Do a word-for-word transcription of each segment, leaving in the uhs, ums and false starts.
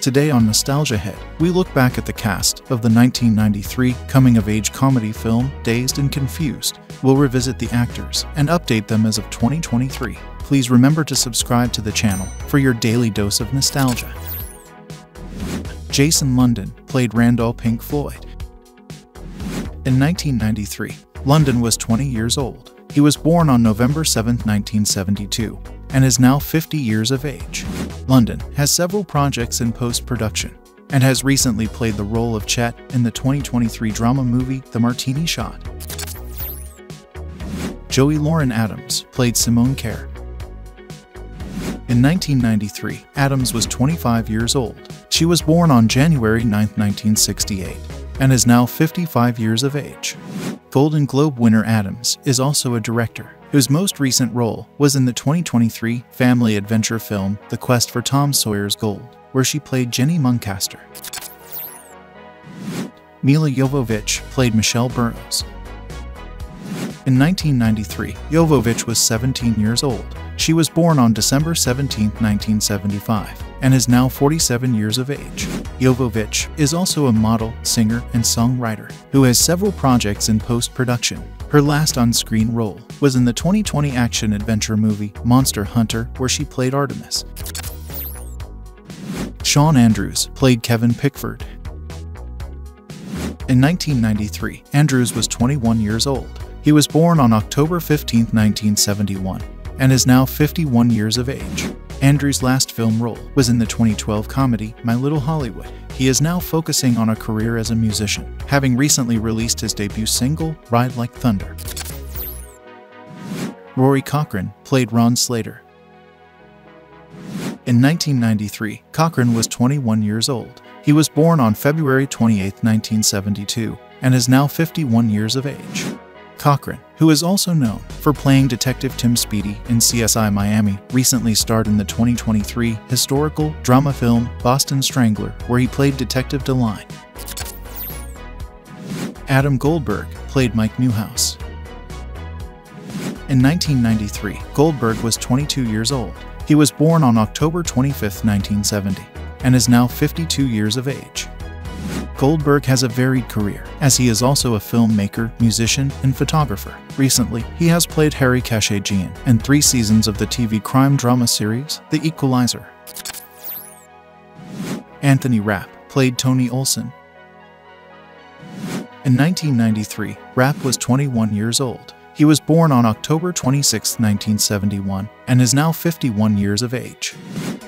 Today on Nostalgia Head, we look back at the cast of the nineteen ninety-three coming-of-age comedy film Dazed and Confused. We'll revisit the actors and update them as of twenty twenty-three. Please remember to subscribe to the channel for your daily dose of nostalgia. Jason London played Randall Pink Floyd. In nineteen ninety-three, London was twenty years old. He was born on November seventh, nineteen seventy-two, and is now fifty years of age. London has several projects in post-production and has recently played the role of Chet in the twenty twenty-three drama movie The Martini Shot. Joey Lauren Adams played Simone Kerr. In nineteen ninety-three, Adams was twenty-five years old. She was born on January ninth, nineteen sixty-eight, and is now fifty-five years of age. Golden Globe winner Adams is also a director, whose most recent role was in the twenty twenty-three family adventure film The Quest for Tom Sawyer's Gold, where she played Jenny Muncaster. Mila Jovovich played Michelle Burke. In nineteen ninety-three, Jovovich was seventeen years old. She was born on December seventeenth, nineteen seventy-five, and is now forty-seven years of age. Jovovich is also a model, singer, and songwriter who has several projects in post-production. Her last on-screen role was in the twenty twenty action-adventure movie Monster Hunter, where she played Artemis. Sean Andrews played Kevin Pickford. In nineteen ninety-three, Andrews was twenty-one years old. He was born on October fifteenth, nineteen seventy-one, and is now fifty-one years of age. Andrews' last film role was in the twenty twelve comedy My Little Hollywood. He is now focusing on a career as a musician, having recently released his debut single, Ride Like Thunder. Rory Cochrane played Ron Slater. In nineteen ninety-three, Cochrane was twenty-one years old. He was born on February twenty-eighth, nineteen seventy-two, and is now fifty-one years of age. Cochrane, who is also known for playing Detective Tim Speedy in C S I Miami, recently starred in the twenty twenty-three historical drama film Boston Strangler, where he played Detective DeLine. Adam Goldberg played Mike Newhouse. In nineteen ninety-three, Goldberg was twenty-two years old. He was born on October twenty-fifth, nineteen seventy, and is now fifty-two years of age. Goldberg has a varied career, as he is also a filmmaker, musician, and photographer. Recently, he has played Harry Kashajian in three seasons of the T V crime drama series, The Equalizer. Anthony Rapp played Tony Olson. In nineteen ninety-three, Rapp was twenty-one years old. He was born on October twenty-sixth, nineteen seventy-one, and is now fifty-one years of age.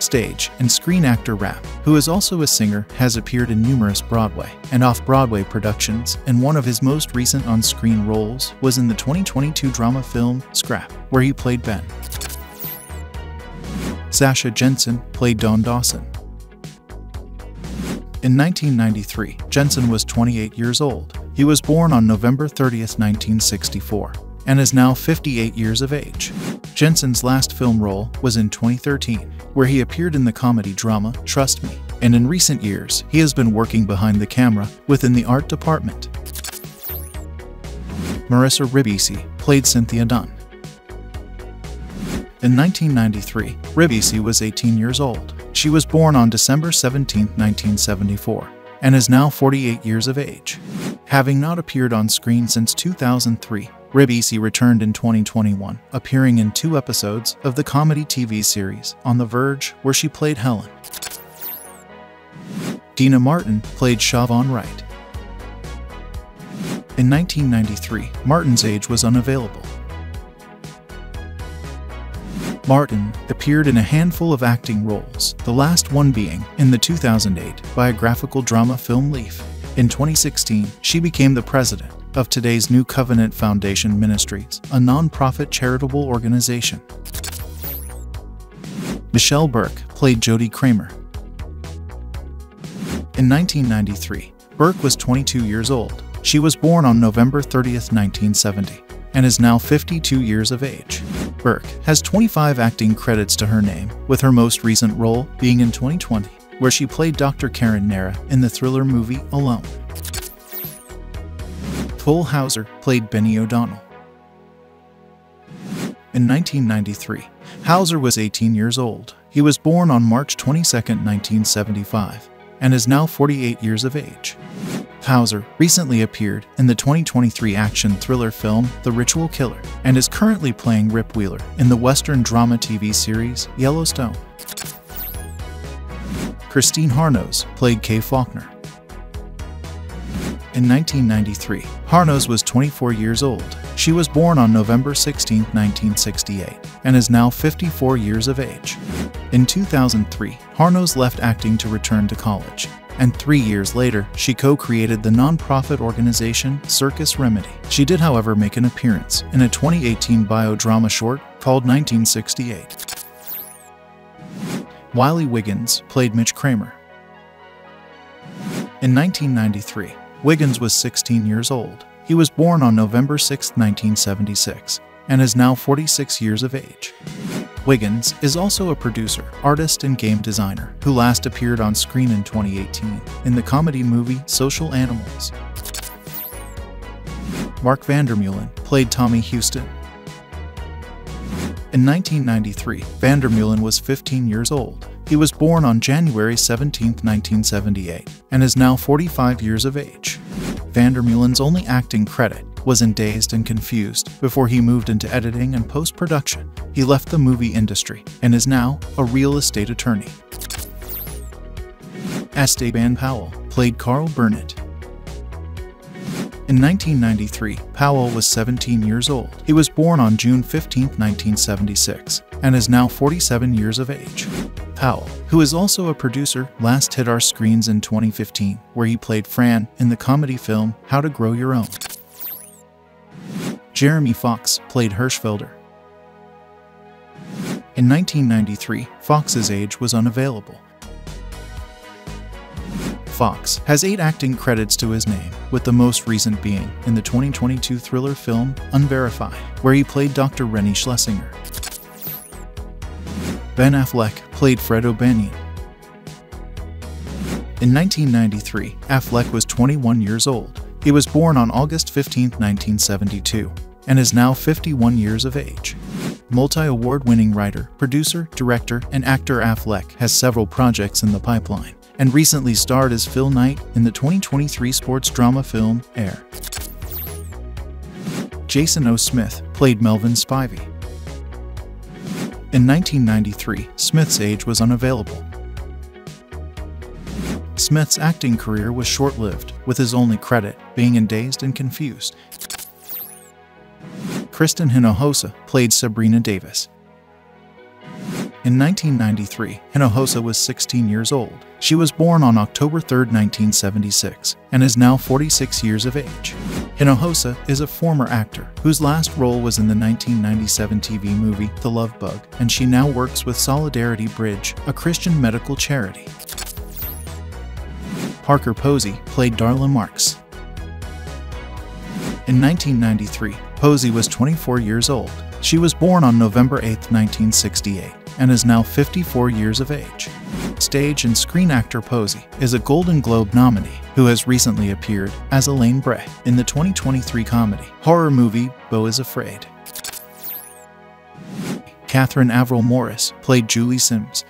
Stage and screen actor Rapp, who is also a singer, has appeared in numerous Broadway and off-Broadway productions, and one of his most recent on-screen roles was in the twenty twenty-two drama film Scrap, where he played Ben. Sasha Jensen played Dawn Dawson. In nineteen ninety-three, Jensen was twenty-eight years old. He was born on November thirtieth, nineteen sixty-four, and is now fifty-eight years of age. Jensen's last film role was in twenty thirteen, where he appeared in the comedy drama Trust Me, and in recent years he has been working behind the camera within the art department. Marissa Ribisi played Cynthia Dunn. In nineteen ninety-three, Ribisi was eighteen years old. She was born on December seventeenth, nineteen seventy-four, and is now forty-eight years of age. Having not appeared on screen since two thousand three, Ribisi returned in twenty twenty-one, appearing in two episodes of the comedy T V series On the Verge, where she played Helen. Dina Martin played Siobhan Wright. In nineteen ninety-three, Martin's age was unavailable. Martin appeared in a handful of acting roles, the last one being in the two thousand eight biographical drama film Leaf. In twenty sixteen, she became the president of today's New Covenant Foundation Ministries, a non-profit charitable organization. Michelle Burke played Jodie Kramer. In nineteen ninety-three, Burke was twenty-two years old. She was born on November thirtieth, nineteen seventy, and is now fifty-two years of age. Burke has twenty-five acting credits to her name, with her most recent role being in twenty twenty, where she played Doctor Karen Nara in the thriller movie Alone. Cole Hauser played Benny O'Donnell. In nineteen ninety-three, Hauser was eighteen years old. He was born on March twenty-second, nineteen seventy-five, and is now forty-eight years of age. Hauser recently appeared in the twenty twenty-three action thriller film The Ritual Killer and is currently playing Rip Wheeler in the Western drama T V series Yellowstone. Christine Harnos played Kay Faulkner. In nineteen ninety-three, Harnos was twenty-four years old. She was born on November sixteenth, nineteen sixty-eight, and is now fifty-four years of age. In two thousand three, Harnos left acting to return to college, and three years later, she co-created the non-profit organization Circus Remedy. She did, however, make an appearance in a twenty eighteen bio-drama short called nineteen sixty-eight. Wiley Wiggins played Mitch Kramer. In nineteen ninety-three, Wiggins was sixteen years old. He was born on November sixth, nineteen seventy-six, and is now forty-six years of age. Wiggins is also a producer, artist, and game designer, who last appeared on screen in twenty eighteen in the comedy movie Social Animals. Mark VanderMeulen played Tommy Houston. In nineteen ninety-three, VanderMeulen was fifteen years old. He was born on January seventeenth, nineteen seventy-eight, and is now forty-five years of age. VanderMeulen's only acting credit was in Dazed and Confused before he moved into editing and post-production. He left the movie industry and is now a real estate attorney. Esteban Powell played Carl Burnett. In nineteen ninety-three, Powell was seventeen years old. He was born on June fifteenth, nineteen seventy-six, and is now forty-seven years of age. Powell, who is also a producer, last hit our screens in twenty fifteen, where he played Fran in the comedy film How to Grow Your Own. Jeremy Fox played Hirschfelder. In nineteen ninety-three, Fox's age was unavailable. Fox has eight acting credits to his name, with the most recent being in the twenty twenty-two thriller film Unverified, where he played Doctor Rennie Schlesinger. Ben Affleck played Fred O'Banion. In nineteen ninety-three, Affleck was twenty-one years old. He was born on August fifteenth, nineteen seventy-two, and is now fifty-one years of age. Multi-award-winning writer, producer, director, and actor Affleck has several projects in the pipeline, and recently starred as Phil Knight in the twenty twenty-three sports drama film Air. Jason O. Smith played Melvin Spivey. In nineteen ninety-three, Smith's age was unavailable. Smith's acting career was short-lived, with his only credit being in Dazed and Confused. Kristen Hinojosa played Sabrina Davis. In nineteen ninety-three, Hinojosa was sixteen years old. She was born on October third, nineteen seventy-six, and is now forty-six years of age. Hinojosa is a former actor whose last role was in the nineteen ninety-seven T V movie The Love Bug, and she now works with Solidarity Bridge, a Christian medical charity. Parker Posey played Darla Marks. In nineteen ninety-three, Posey was twenty-four years old. She was born on November eighth, nineteen sixty-eight, and is now fifty-four years of age. Stage and screen actor Posey is a Golden Globe nominee who has recently appeared as Elaine Bray in the twenty twenty-three comedy horror movie Beau is Afraid. Katherine Avril Morris played Julie Sims.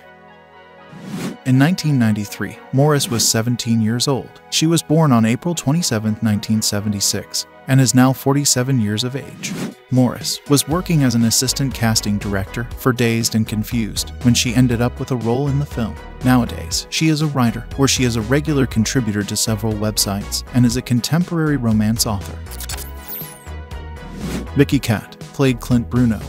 In nineteen ninety-three, Morris was seventeen years old. She was born on April twenty-seventh, nineteen seventy-six, and is now forty-seven years of age. Morris was working as an assistant casting director for Dazed and Confused when she ended up with a role in the film. Nowadays, she is a writer, where she is a regular contributor to several websites and is a contemporary romance author. Mickey Catt played Clint Bruno.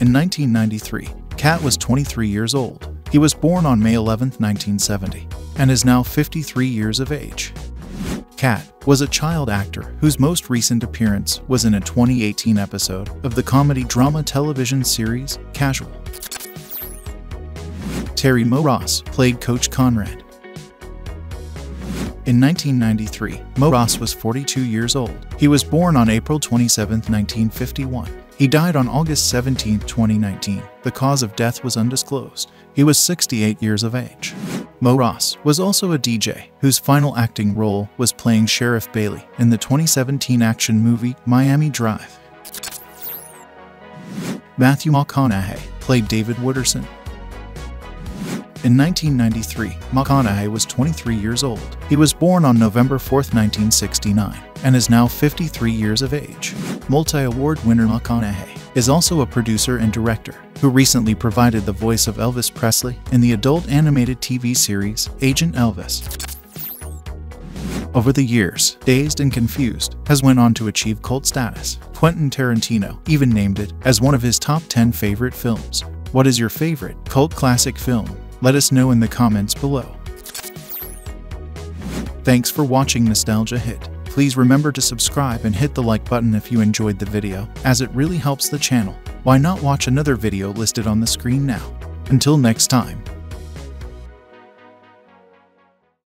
In nineteen ninety-three, Catt was twenty-three years old. He was born on May eleventh, nineteen seventy, and is now fifty-three years of age. Catt was a child actor whose most recent appearance was in a twenty eighteen episode of the comedy-drama television series Casual. Terry Moras played Coach Conrad. In nineteen ninety-three, Moras was forty-two years old. He was born on April twenty-seventh, nineteen fifty-one. He died on August seventeenth, twenty nineteen. The cause of death was undisclosed. He was sixty-eight years of age. Moras was also a D J whose final acting role was playing Sheriff Bailey in the twenty seventeen action movie Miami Drive. Matthew McConaughey played David Wooderson. In nineteen ninety-three, McConaughey was twenty-three years old. He was born on November fourth, nineteen sixty-nine, and is now fifty-three years of age. Multi-award winner McConaughey is also a producer and director, who recently provided the voice of Elvis Presley in the adult animated T V series Agent Elvis. Over the years, Dazed and Confused has went on to achieve cult status. Quentin Tarantino even named it as one of his top ten favorite films. What is your favorite cult classic film? Let us know in the comments below. Thanks for watching Nostalgia Hit. Please remember to subscribe and hit the like button if you enjoyed the video, as it really helps the channel. Why not watch another video listed on the screen now? Until next time.